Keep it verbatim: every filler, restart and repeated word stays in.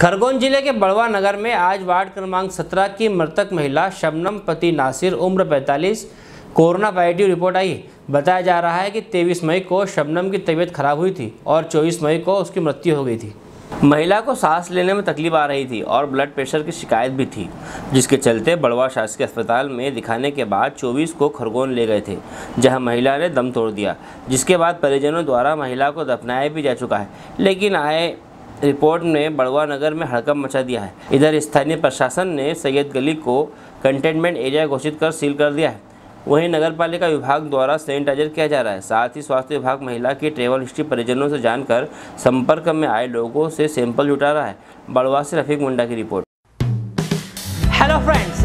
खरगोन जिले के बड़वा नगर में आज वार्ड क्रमांक सत्रह की मृतक महिला शबनम पति नासिर उम्र पैंतालीस कोरोना पॉजिटिव रिपोर्ट आई। बताया जा रहा है कि तेईस मई को शबनम की तबीयत खराब हुई थी और चौबीस मई को उसकी मृत्यु हो गई थी। महिला को सांस लेने में तकलीफ आ रही थी और ब्लड प्रेशर की शिकायत भी थी, जिसके चलते बड़वा शासकीय अस्पताल में दिखाने के बाद चौबीस को खरगोन ले गए थे, जहां महिला ने दम तोड़ दिया। जिसके बाद परिजनों द्वारा महिला को दफनाया भी जा चुका है, लेकिन आए रिपोर्ट ने बड़वा नगर में हड़कंप मचा दिया है। इधर स्थानीय प्रशासन ने सैयद गली को कंटेनमेंट एरिया घोषित कर सील कर दिया है। वहीं नगरपालिका विभाग द्वारा सैनिटाइजर किया जा रहा है। साथ ही स्वास्थ्य विभाग महिला की ट्रेवल हिस्ट्री परिजनों से जानकर संपर्क में आए लोगों से सैंपल जुटा रहा है। बड़वा से रफीक मुंडा की रिपोर्ट। Hello friends,